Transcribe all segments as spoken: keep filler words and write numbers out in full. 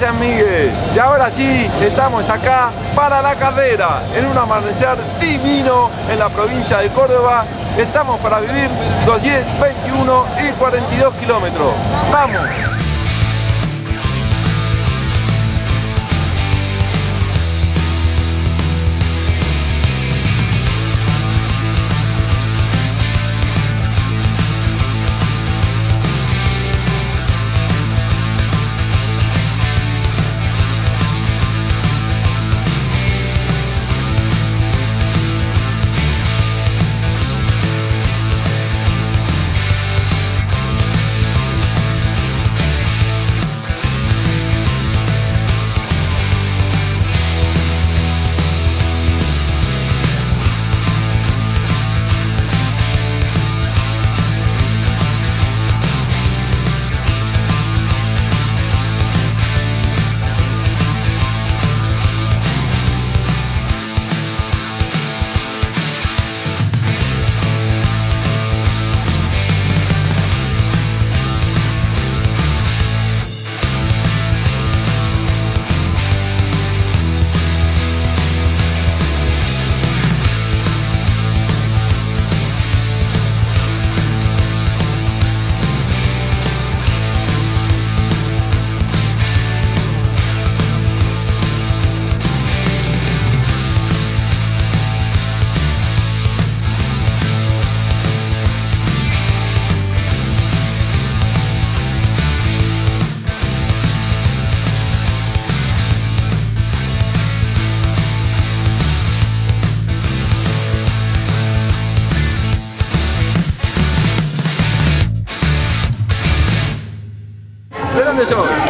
Gracias, Miguel. Y ahora sí, estamos acá para la carrera, en un amanecer divino en la provincia de Córdoba. Estamos para vivir los diez, veintiuno y cuarenta y dos kilómetros. ¡Vamos!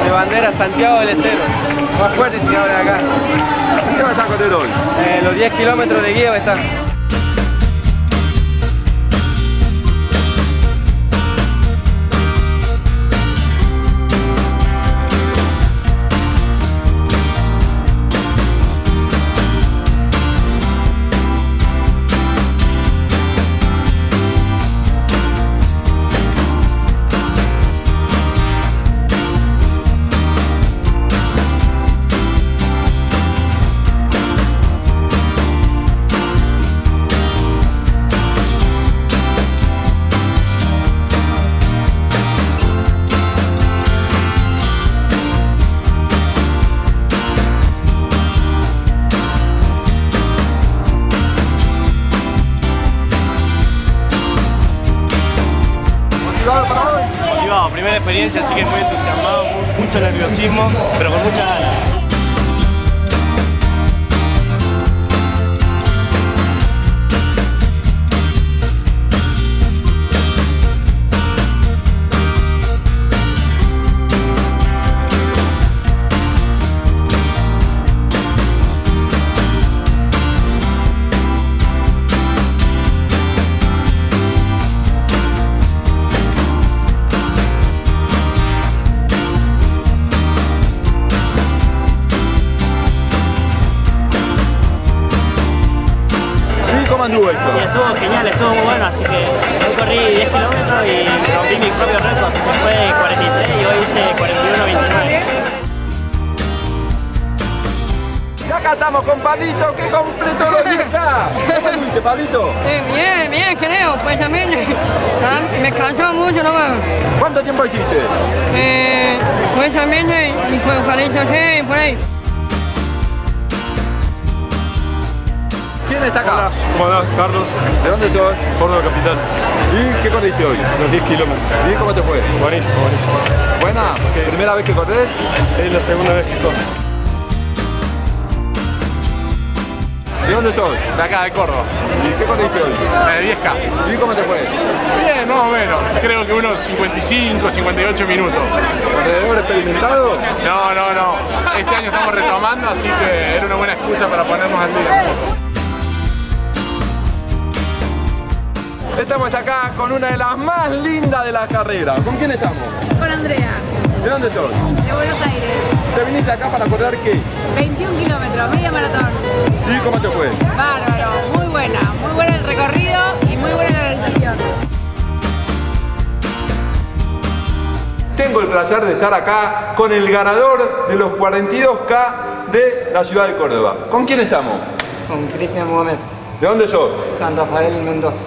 De bandera Santiago del Estero. Más fuerte si ahora de acá. ¿Qué va a estar con el hoy? Eh, los diez kilómetros de guía va a estar. Primera experiencia, así que muy entusiasmado, mucho nerviosismo, pero con muchas ganas. Estuvo genial, estuvo muy bueno, así que yo corrí diez kilómetros y rompí mi propio récord, que fue cuarenta y tres y hoy hice cuarenta y uno veintinueve. Y acá estamos con Pablito, que completó los diez K. ¿Cómo estuviste, Pablito? Eh, bien, bien, creo, pues también me cansó mucho nomás. ¿Cuánto tiempo hiciste? Eh, pues también cuarenta y seis por ahí. ¿Quién está acá? Hola, ¿cómo andás, Carlos? ¿De dónde sos? Córdoba capital. ¿Y qué corriste hoy? Los diez kilómetros. ¿Y cómo te fue? Buenísimo, buenísimo. ¿Buena? Sí. ¿Primera vez que cortés? Es la segunda vez que corro. ¿De dónde sos? De acá, de Córdoba. ¿Y qué corriste hoy? De diez K. ¿Y cómo te fue? Bien, más o menos. Creo que unos cincuenta y cinco, cincuenta y ocho minutos. ¿Corredor experimentado? No, no, no. Este año estamos retomando, así que era una buena excusa para ponernos al día. Estamos acá con una de las más lindas de la carrera. ¿Con quién estamos? Con Andrea. ¿De dónde sos? De Buenos Aires. ¿Te viniste acá para correr qué? veintiún kilómetros, media maratón. ¿Y cómo te fue? Bárbaro, muy buena. Muy buena el recorrido y muy buena la organización. Tengo el placer de estar acá con el ganador de los cuarenta y dos K de la ciudad de Córdoba. ¿Con quién estamos? Con Cristian Muhammad. ¿De dónde sos? San Rafael, Mendoza.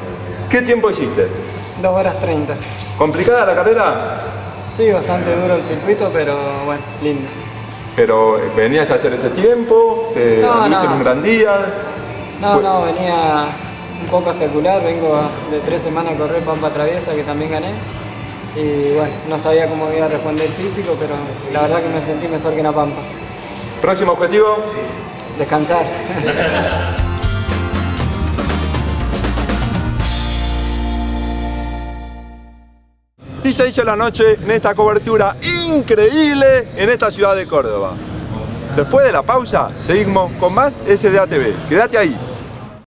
¿Qué tiempo hiciste? dos horas treinta. ¿Complicada la carrera? Sí, bastante duro el circuito, pero bueno, lindo. ¿Pero venías a hacer ese tiempo? ¿Te no, no. en un gran día? No, pues... no, venía un poco espectacular. Vengo de tres semanas a correr Pampa Traviesa, que también gané. Y bueno, no sabía cómo iba a responder físico, pero la verdad que me sentí mejor que en la Pampa. ¿Próximo objetivo? Sí. Descansar. dieciséis de la noche en esta cobertura increíble en esta ciudad de Córdoba. Después de la pausa, seguimos con más S D A T V. Quédate ahí.